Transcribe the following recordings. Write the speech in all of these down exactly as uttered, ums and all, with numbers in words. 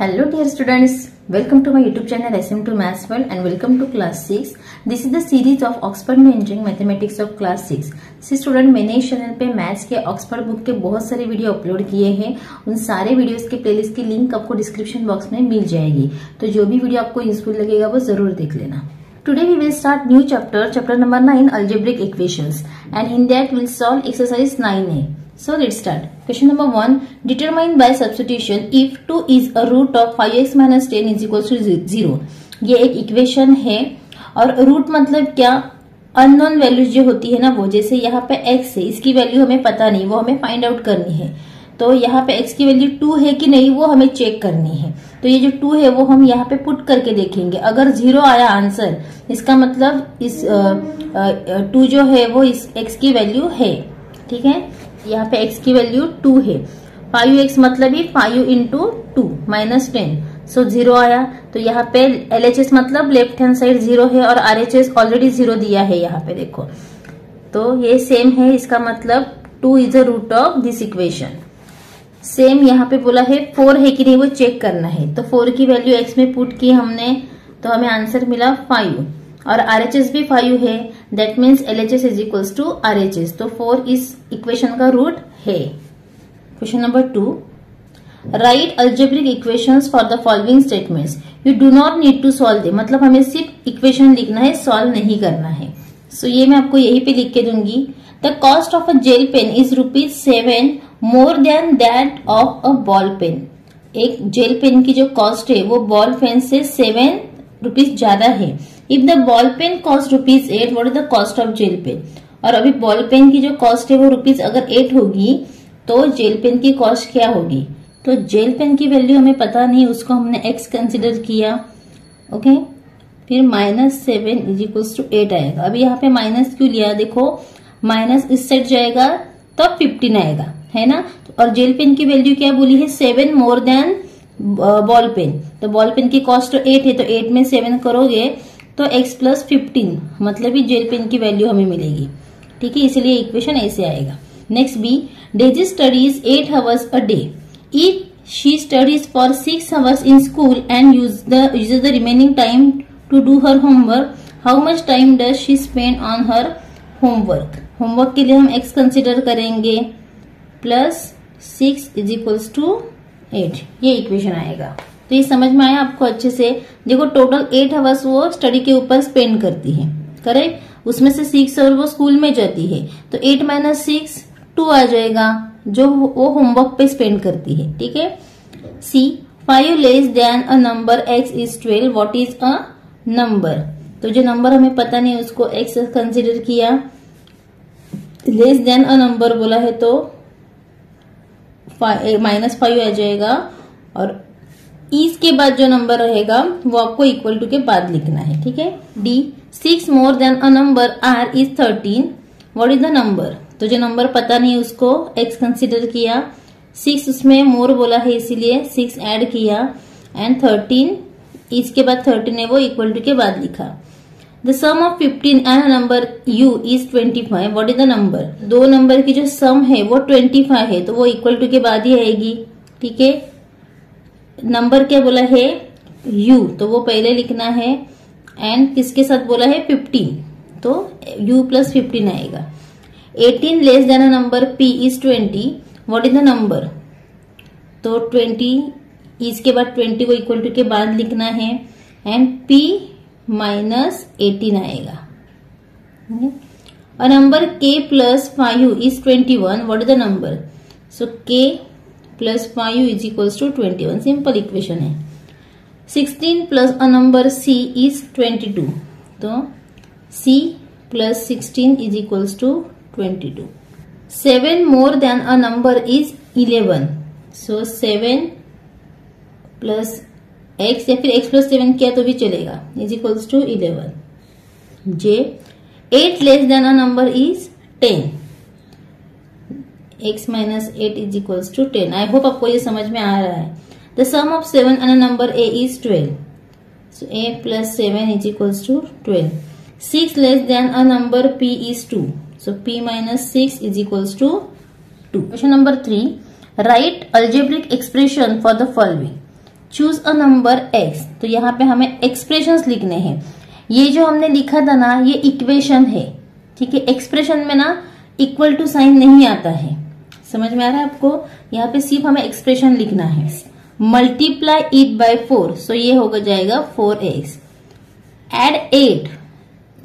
Hello dear students, welcome to my YouTube channel S M two Maths World and welcome to class six. This is the series of Oxford में engineering mathematics of class six. सी student मैंने इस channel पे maths के Oxford book के बहुत सारे video upload किए हैं. उन सारे वीडियोस के प्लेलिस्ट की लिंक आपको डिस्क्रिप्शन बॉक्स में मिल जाएगी. तो जो भी वीडियो आपको यूजफुल लगेगा वो जरूर देख लेना. Today we will start new chapter, chapter number nine, algebraic equations, and in that we'll solve exercise nine A. So let's start. Question number one: determine by substitution if two is a root of five x minus ten is equal to zero. ये एक equation है और root मतलब क्या? unknown values जो होती है ना वो, जैसे यहाँ पे x है, इसकी value हमें पता नहीं, वो हमें find out करनी है. तो यहाँ पे x की वैल्यू टू है कि नहीं वो हमें चेक करनी है. तो ये जो टू है वो हम यहाँ पे पुट करके देखेंगे. अगर जीरो आया आंसर, इसका मतलब इस आ, आ, टू जो है वो इस x की वैल्यू है. ठीक है, यहाँ पे x की वैल्यू टू है. फाइव एक्स मतलब ही five into two minus ten. So zero आया तो यहाँ पे L H S मतलब लेफ्ट हैंड साइड जीरो है और R H S already zero दिया है. यहाँ पे देखो तो ये सेम है, इसका मतलब two is a root of this equation. Same यहाँ पे बोला है फोर है कि नहीं वो चेक करना है. तो फोर की वैल्यू एक्स में पुट की हमने, तो हमें आंसर मिला फाइव और आरएचएस भी फाइव है. That means LHS is equals to RHS. तो फोर इस इक्वेशन का रूट है. Question number two: write algebraic equations for the following statements. You do not need to solve they, मतलब हमें सिर्फ इक्वेशन लिखना है, सॉल्व नहीं करना है. सो so, ये मैं आपको यही पे लिख के दूंगी. The cost of a gel pen is rupees seven more than that of a ball pen. एक जेल पेन की जो कॉस्ट है वो बॉल पेन से सेवन रुपीज ज्यादा है. If the ball pen cost rupees eight, what is the cost of gel pen? और अभी बॉल पेन की जो कॉस्ट है वो रुपीज अगर एट होगी तो जेल पेन की कॉस्ट क्या होगी? तो जेल पेन की वैल्यू हमें पता नहीं, उसको हमने एक्स कंसिडर किया. Okay okay? फिर minus seven is equals to eight आएगा. अभी यहाँ पे माइनस क्यों लिया? देखो माइनस इस साइड जाएगा तब फिफ्टीन आएगा, है ना. और जेल पेन की वैल्यू क्या बोली है? Seven more than ball pen. तो बॉल पेन की कॉस्ट एट है, तो एट में सेवन करोगे तो एक्स प्लस फिफ्टीन मतलब ही जेल पेन की वैल्यू हमें मिलेगी. ठीक है, इसलिए इक्वेशन ऐसे आएगा. Next B: Daisy studies eight hours a day. If she studies for six hours in school and use the uses the remaining time to do her homework, how much time does she spend on her homework? Homework के लिए हम x consider करेंगे plus six is equals to eight. ये equation आएगा. तो ये समझ में आया आपको अच्छे से? देखो टोटल एट आवर्स वो स्टडी के ऊपर स्पेंड करती है, करेक्ट. उसमें से सिक्स आवर वो स्कूल में जाती है, तो एट माइनस सिक्स टू आ जाएगा जो वो होमवर्क पे स्पेंड करती है. ठीक है. C: five less than a number x is twelve, what is a number? तो जो नंबर हमें पता नहीं उसको एक्स कंसिडर किया. लेस देन अ नंबर बोला है तो माइनस फाइव आ जाएगा और इस के बाद जो नंबर रहेगा वो आपको इक्वल टू के बाद लिखना है. ठीक है. D: six more than a number are is thirteen, what is the number? तो जो नंबर पता नहीं उसको एक्स कंसिडर किया. सिक्स उसमें मोर बोला है इसीलिए सिक्स ऐड किया एंड थर्टीन इसके बाद थर्टीन है वो इक्वल टू के बाद लिखा. The sum of fifteen and number U is twenty five, what is the number? दो नंबर की जो सम है वो ट्वेंटी फाइव है, तो वो इक्वल टू के बाद ही आएगी. ठीक है. नंबर क्या बोला है? u, तो वो पहले लिखना है एंड किसके साथ बोला है? फिफ्टीन, तो u प्लस फिफ्टीन आएगा. Eighteen less than a number p is twenty, what is the number? तो ट्वेंटी इसके बाद ट्वेंटी को इक्वल टू के बाद लिखना है एंड p माइनस एटीन आएगा. और number k plus five is twenty one, what is the number? So k plus five is equals to twenty one. Simple equation है. Sixteen plus a number c is twenty two, तो c plus sixteen is equals to twenty two. Seven more than a number is eleven, so seven plus x या फिर x plus seven किया तो भी चलेगा, is equals to eleven. J: eight less than a number is ten, x minus eight is equals to ten. I hope आपको ये समझ में आ रहा है. The sum of seven and a number a is twelve, so a plus seven is equals to twelve. Six less than a number p is two, so p minus six is equals to two. Question number three: right algebraic expression for the following. Choose a number x, तो यहाँ पे हमें expressions लिखने हैं। ये जो हमने लिखा था ना, ये इक्वेशन है, ठीक है। एक्सप्रेशन में ना इक्वल टू साइन नहीं आता है, समझ में आ रहा है आपको। यहाँ पे सिर्फ हमें एक्सप्रेशन लिखना है। Multiply it by four, so ये होगा जाएगा four x. Add eight,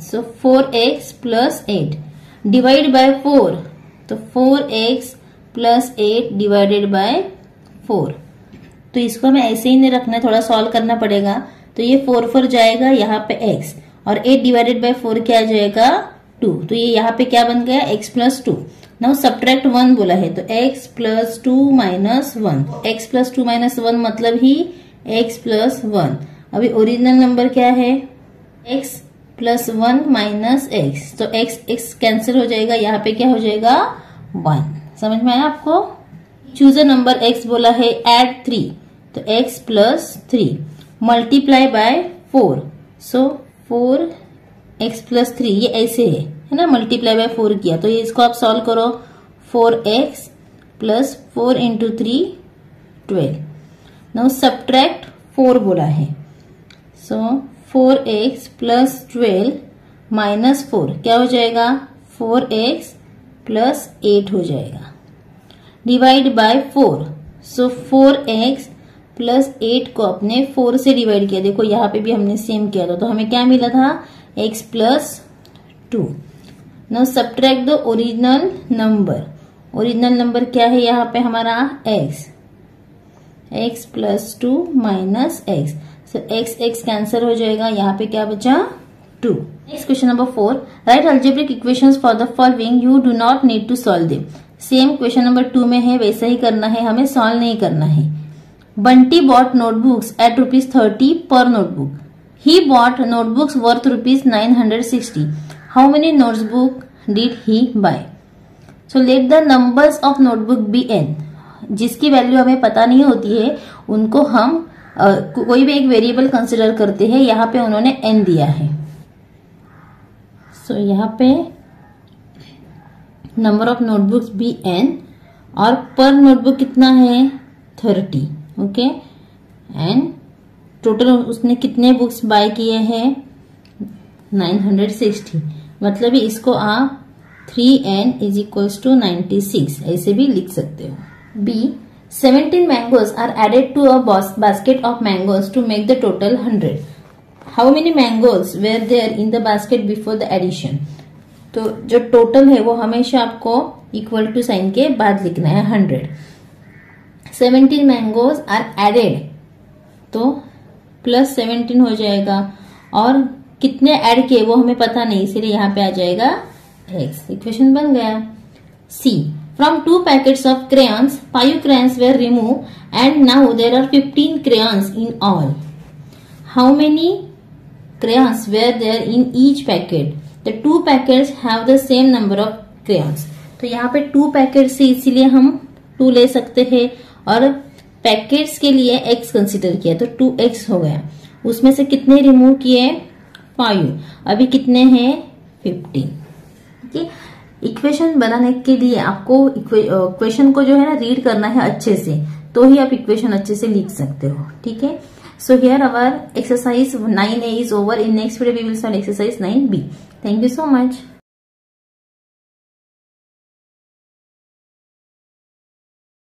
so four x plus eight. Divide by four, तो four x plus eight divided by four. तो इसको हमें ऐसे ही नहीं रखना, थोड़ा सॉल्व करना पड़ेगा। तो ये फोर फोर जाएगा, यहाँ पे x, और एट डिवाइडेड बाय फोर क्या जाएगा, टू। तो ये यहाँ पे क्या बन गया, x plus two. Now subtract one बोला है, तो x plus two minus one. X plus two minus one मतलब ही x प्लस वन। अभी ओरिजिनल नंबर क्या है, x plus one minus x. तो x x कैंसिल हो जाएगा, यहाँ पे क्या हो जाएगा, वन। समझ में आया आपको। चूज अ नंबर x बोला है। एड थ्री, तो x plus three. Multiply by four, so four x plus three, ये ऐसे है है ना, मल्टीप्लाई बाय फोर किया। तो ये इसको आप सॉल्व करो, four x plus four into three, twelve. Now subtract four बोला है, so four x plus twelve minus four क्या हो जाएगा, फोर एक्स प्लस एट हो जाएगा। Divide by four, so four x plus eight को अपने फोर से डिवाइड किया। देखो यहाँ पे भी हमने सेम किया था, तो हमें क्या मिला था, x plus two. Now subtract the original number. Original number क्या है यहाँ पे हमारा, x। x plus two minus x, so x x cancel हो जाएगा, यहाँ पे क्या बचा, two. Next question number four. Write algebraic equations for the following, you do not need to solve them. Same question number two में है, वैसा ही करना है, हमें सॉल्व नहीं करना है। Bunty bought notebooks at rupees thirty per notebook. He bought notebooks worth rupees nine hundred sixty. How many notebook did he buy? So let the numbers of notebook be N. जिसकी वैल्यू हमें पता नहीं होती है, उनको हम आ, को, कोई भी एक वेरिएबल कंसिडर करते हैं। यहाँ पे उन्होंने एन दिया है, सो so, यहाँ पे number of notebooks be N, और पर नोटबुक कितना है, थर्टी। ओके, एंड टोटल उसने कितने बुक्स बाय किए हैं, नाइन हंड्रेड सिक्सटी। मतलब इसको आप three N is equals to ninety six ऐसे भी लिख सकते हो। B, seventeen mangoes are added to a basket of mangoes to make the total hundred. How many mangoes were there in the basket before the addition? तो जो total है वो हमेशा आपको इक्वल टू साइन के बाद लिखना है, hundred. Seventeen mangoes are added, तो प्लस सेवेंटीन हो जाएगा, और कितने ऐड किए वो हमें पता नहीं, इसलिए यहाँ पे आ जाएगा एक्स। इक्वेशन बन गया। C, from two packets of crayons five crayons were remove and now there are fifteen crayons in all. How many crayons were there in each packet? The two packets have the same number of crayons. तो यहाँ पे two packets है, इसीलिए हम to ले सकते हैं, और पैकेट्स के लिए x कंसीडर किया, तो टू एक्स हो गया। उसमें से कितने रिमूव किए, फाइव। अभी कितने हैं, फिफ्टीन। ठीक, इक्वेशन बनाने के लिए आपको इक्वेशन को जो है ना रीड करना है अच्छे से, तो ही आप इक्वेशन अच्छे से लिख सकते हो, ठीक है। So here our exercise nine A is over. In next video we will solve exercise nine B. Thank you so much.